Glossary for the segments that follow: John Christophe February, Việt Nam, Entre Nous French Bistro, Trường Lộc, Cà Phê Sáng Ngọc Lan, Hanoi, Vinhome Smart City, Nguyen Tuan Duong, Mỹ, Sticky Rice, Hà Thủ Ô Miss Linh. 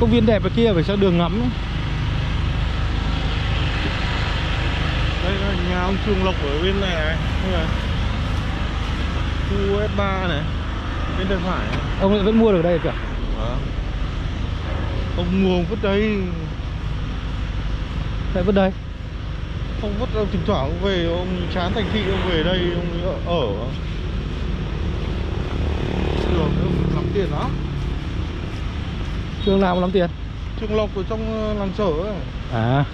công viên đẹp ở kia phải sang đường ngắm. Đây là nhà ông Trường Lộc ở bên này này, khu S3 này, bên bên phải này. Ông lại vẫn mua được đây kìa. Vâng. Ông mua vứt đấy. Tại vứt đây. Ông vứt đâu, thỉnh thoảng ông về, ông chán thành thị ông về đây ông ở. Trường lắm tiền lắm. Trường nào mà lắm tiền? Trường Lộc ở trong làng Sở ấy. À.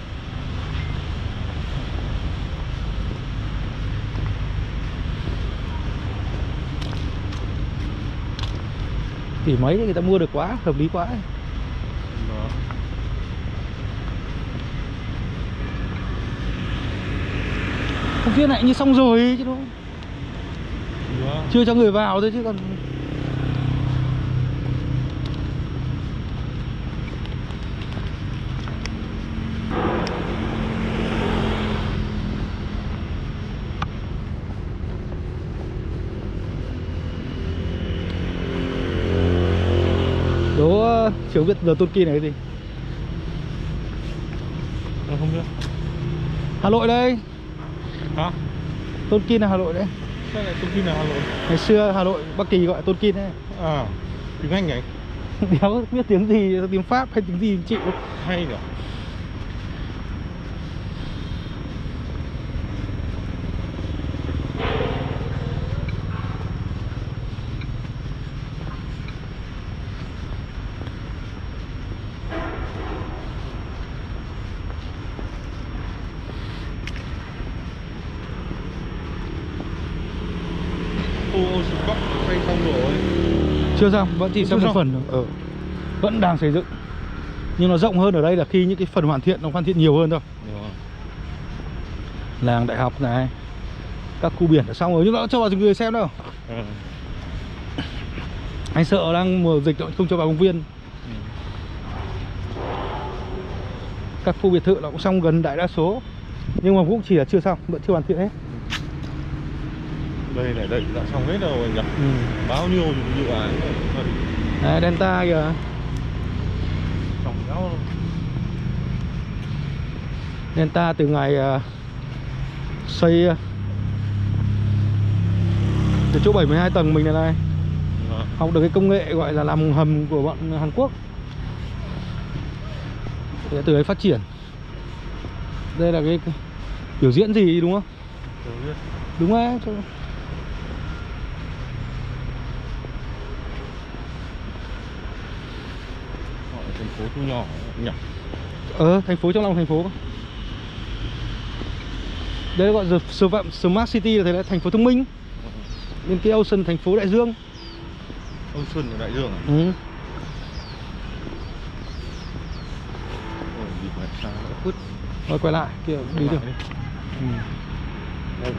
Tỷ mấy thì người ta mua được quá, hợp lý quá ấy. Đó. Công viên này như xong rồi ấy, chứ đúng không? Đó. Chưa cho người vào thôi chứ còn... Chứ không biết giờ Turkey này cái gì. Đâu không biết. Hà Nội đây. Hả? Turkey là Hà Nội đấy. Sao lại Turkey là Hà Nội? Ngày xưa Hà Nội Bắc Kỳ gọi Turkey đấy. À, tiếng Anh nhỉ? Đéo biết tiếng gì, tiếng Pháp hay tiếng gì chịu. Hay nhỉ. Chưa xong, vẫn chỉ xong một phần ở, vẫn đang xây dựng. Nhưng nó rộng hơn ở đây là khi những cái phần hoàn thiện, nó hoàn thiện nhiều hơn thôi. Làng đại học này, các khu biển đã xong rồi, nhưng nó chưa bao giờ người xem đâu. Anh sợ đang mùa dịch không cho vào công viên. Các khu biệt thự nó cũng xong gần đại đa số, nhưng mà cũng chỉ là chưa xong, vẫn chưa hoàn thiện hết. Đây này, đây đã xong hết rồi nhỉ? Ừ. Bao nhiêu dự án này, Delta kìa. Xong nhau. Delta từ ngày xây từ chỗ 72 tầng mình này này. À. Học được cái công nghệ gọi là làm hầm của bọn Hàn Quốc. Để từ đấy phát triển. Đây là cái biểu diễn gì đúng không? Đúng đấy. Thành phố thu nhỏ nhỉ? Thành phố trong lòng thành phố. Đấy gọi là Smart City, là thế là thành phố thông minh. Bên kia Ocean, thành phố đại dương. Ocean là đại dương à? Ừ. Rồi quay lại kia đi được. Ừ. Đây.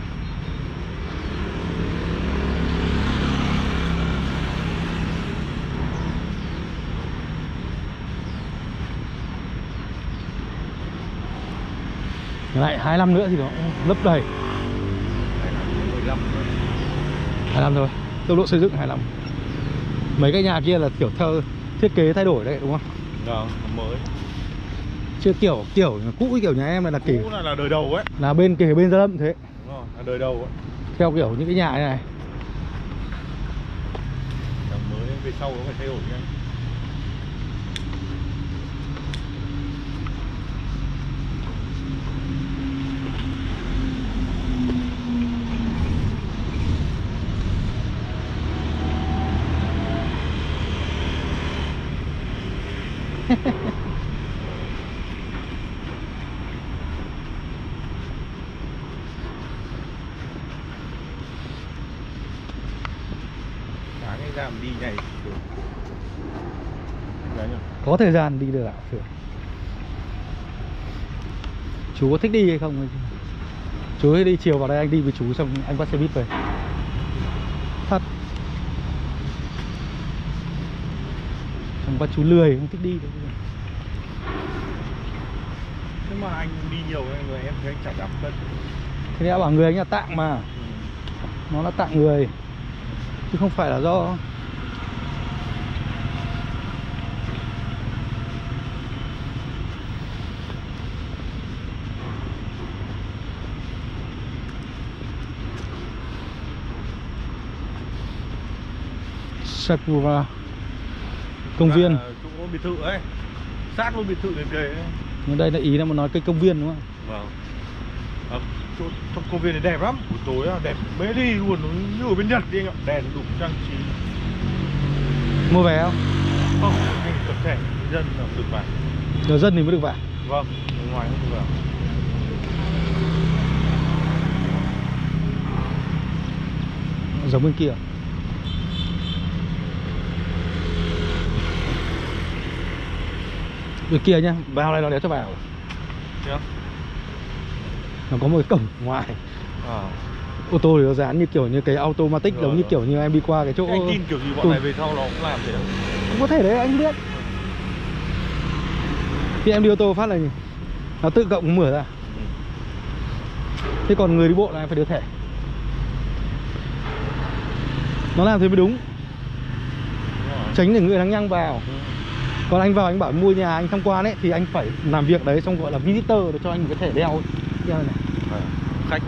Lại 2 năm nữa thì nó lấp đầy. 2 năm thôi. Tốc độ xây dựng 2 năm. Mấy cái nhà kia là kiểu theo thiết kế thay đổi đấy đúng không? Vâng, mới. Chứ kiểu cũ, kiểu nhà em này là kiểu cũ là đời đầu ấy. Là bên kể bên Gia Lâm thế. Đúng rồi, là đời đầu ấy. Theo kiểu những cái nhà này này. Nhà mới về sau nó phải thay đổi nhanh. Đi nhảy. Có thời gian đi được ạ. Chú có thích đi hay không? Chú đi chiều vào đây anh đi với chú, xong anh bắt xe buýt về. Thật. Xong bắt chú lười không thích đi. Thế mà anh đi nhiều người em thấy anh chẳng giảm cân. Thế đã bảo người anh là tạng mà. Nó là tạng người chứ không phải là do Sakura công viên, chỗ biệt thự ấy, sát luôn biệt thự liền kề. Nhưng đây là ý là muốn nói cái công viên đúng không? Vâng. À, chỗ trong công viên này đẹp lắm, buổi tối là đẹp mê đi luôn, như ở bên Nhật đi anh ạ, đèn đủ trang trí. Mua vé không? Không, anh tập thể dân là được vào. Người dân thì mới được vào. Vâng, người ngoài không được vào. Giống bên kia. Bên kia nhá, vào này nó để cho vào. Yeah. Nó có một cái cổng ngoài. À. Ô tô thì nó dán như kiểu như cái automatic, giống như kiểu như em đi qua cái chỗ. Thế anh tin kiểu gì bọn này về sau nó cũng làm thế. Cũng có thể đấy, anh biết. Khi em đi ô tô phát là nó tự động mở ra. Ừ. Thế còn người đi bộ là em phải đưa thẻ. Nó làm thế mới đúng. Tránh để người đang nhăng vào. Còn anh vào anh bảo mua nhà anh tham quan ấy thì anh phải làm việc đấy, xong gọi là visitor để cho anh một cái thẻ đeo đeo này. À, khách.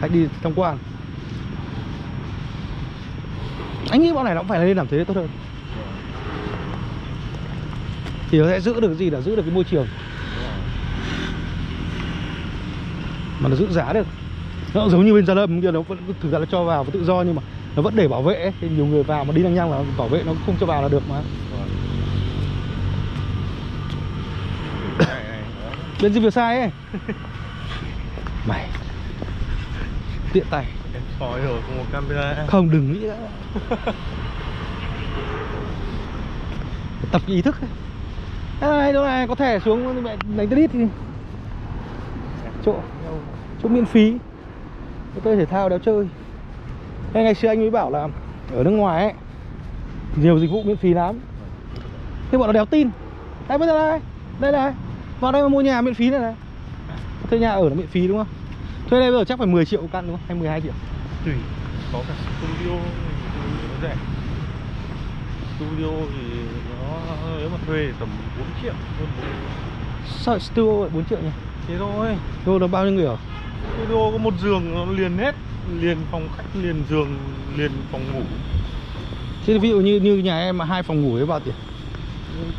Khách đi tham quan. Anh nghĩ bọn này nó cũng phải lên làm thế để tốt hơn. Thì nó sẽ giữ được gì, là giữ được cái môi trường. Mà nó giữ giá được. Nó giống như bên Gia Lâm, nó vẫn thực ra nó cho vào và tự do nhưng mà nó vẫn để bảo vệ ấy. Thì nhiều người vào mà đi lăng nhăng là bảo vệ nó không cho vào là được mà. Bên gì vừa sai ấy. Mày tiện tay. Em sói rồi, không có camera. Không, đừng nghĩ đã. Tập ý thức. Đây, đâu này, có thể xuống đánh tennis thì chỗ miễn phí, chơi thể thao đéo chơi. Nên ngày xưa anh mới bảo là ở nước ngoài ấy nhiều dịch vụ miễn phí lắm, thế bọn nó đéo tin. Đây bây giờ đây này, vào đây mà mua nhà miễn phí này này, thuê nhà ở là miễn phí đúng không? Thuê đây bây giờ chắc phải 10 triệu một căn đúng không, hay 12 triệu? Tùy, có cả studio nó rẻ. Studio thì nó nếu mà thuê tầm 4 triệu. Sao studio lại 4 triệu nhỉ? Thế thôi. Studio nó bao nhiêu người ở? Studio có một giường nó liền hết, liền phòng khách, liền giường, liền phòng ngủ. Thế ví dụ như nhà em mà 2 phòng ngủ ấy bao tiền?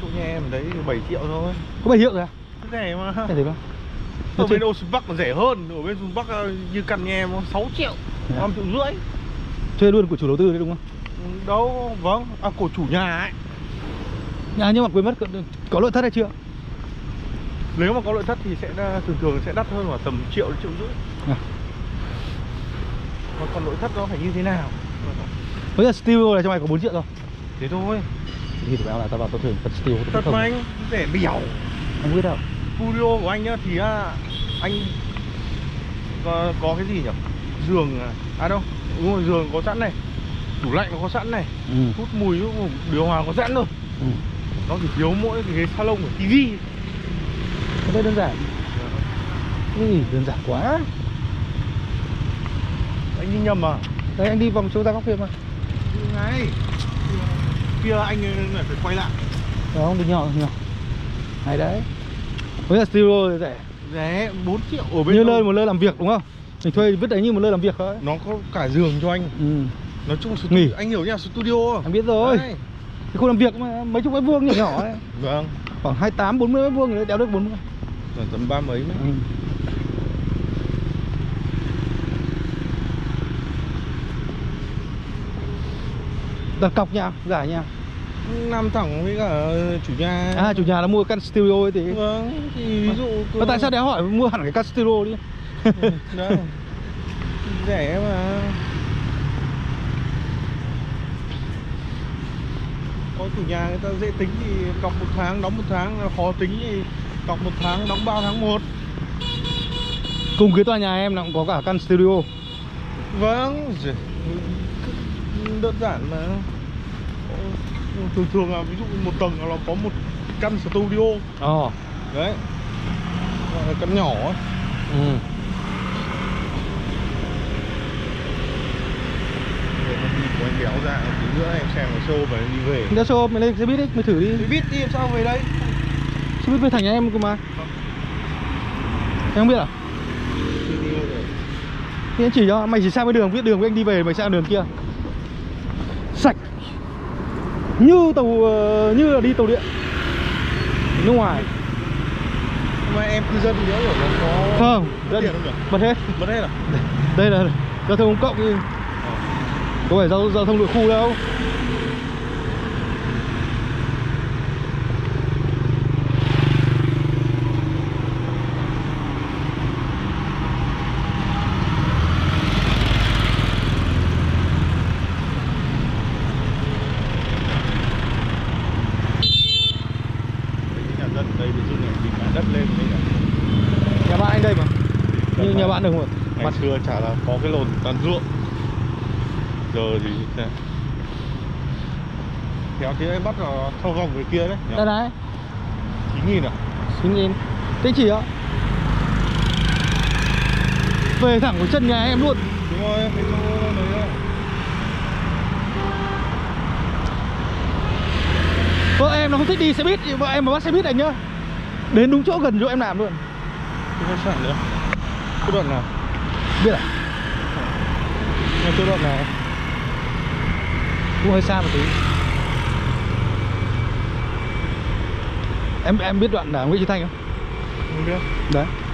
Chỗ nhà em đấy 7 triệu thôi. Có 7 triệu rồi à? Thế này mà. Thế này mà. Ở bên Ocean Park còn rẻ hơn, ở bên Ocean Park như căn nhà em 6 triệu, 5 triệu rưỡi. Thuê luôn của chủ đầu tư đấy đúng không? Đâu, vâng, à, của chủ nhà ấy. Nhà nhưng mà quên mất có nội thất hay chưa? Nếu mà có nội thất thì sẽ thường sẽ đắt hơn, khoảng tầm 1 triệu đến 1,5 triệu à. Còn nội thất nó phải như thế nào? Bây giờ studio này trong này có 4 triệu rồi. Thế thôi. Thì tụi em lại tao bảo tao thử phần studio. Thật mà anh, để biểu. Không biết đâu. Studio của anh nhá, thì anh có cái gì nhỉ? Giường, à đâu, đúng rồi, giường có sẵn này, tủ lạnh nó có sẵn này, hút mùi điều hòa có sẵn rồi. Nó chỉ thiếu mỗi cái ghế salon của tivi. Đây đơn giản. Đơn giản quá. Anh đi nhầm à? Đây anh đi vòng chỗ ra góc kia mà. Ngay. Kia anh lại phải quay lại. Đó, không được nhỏ. Hay đấy. Với là studio rẻ. Rẻ 4 triệu ở bên. Như nơi một nơi làm việc đúng không? Mình thuê vứt đấy như một nơi làm việc thôi. Nó có cả giường cho anh. Nói chung nghỉ. Anh hiểu nha, studio. Anh biết rồi. Đấy. Thì không làm việc mà mấy chục mét vuông nhỏ nhỏ đấy. Vâng. Khoảng 28 40 mét vuông đấy, đéo được 40. Rồi tầm 3 mấy mét. Đặt cọc nha, giải nha. Nam thẳng với cả chủ nhà. À, chủ nhà là mua căn studio ấy thì. Vâng, thì ví dụ cơ... Tại sao đéo hỏi mua hẳn cái căn studio đi. Đấy. Rẻ mà. Có chủ nhà người ta dễ tính thì cọc 1 tháng đóng 1 tháng, khó tính thì cọc 1 tháng đóng 3 tháng 1. Cùng cái tòa nhà em là cũng có cả căn studio. Vâng, đơn giản mà. Thường là ví dụ một tầng nó có một căn studio. Đấy, căn nhỏ ấy. Anh kéo ra, tí nữa em xem cái show và đi về. Đã show mày lên xe buýt đi, mày thử đi. Xe buýt đi làm sao về đây? Xe buýt về thẳng nhà em cơ mà. Không. Em không biết à? Thì anh chỉ cho, mày chỉ sang cái đường, biết đường với anh đi về, mày sang đường kia. Sạch. như là đi tàu điện nước ngoài. Mà em cư dân nhớ rồi nó có không, dân điện không được. Mất hết à? Đây là giao thông công cộng, có phải giao thông nội khu đâu. Nhà bạn được không? Ngày xưa chả là có cái lồn tan ruộng, giờ thì kéo thì em bắt là thâu vòng người kia đấy. Đây đấy, 9.000 à? 9.000 thế chỉ ạ, về thẳng của chân nhà em luôn. Đúng rồi, em phải cho đấy thôi. Vợ em nó không thích đi xe buýt, vợ em mà bắt xe buýt này nhá, đến đúng chỗ gần chỗ em làm luôn. Không sao nữa. Cái đoạn nào? Biết à? Nghe chỗ đoạn nào? Cũng hơi xa một tí. Em biết đoạn là Nguyễn Chí Thanh không? Không biết. Đấy.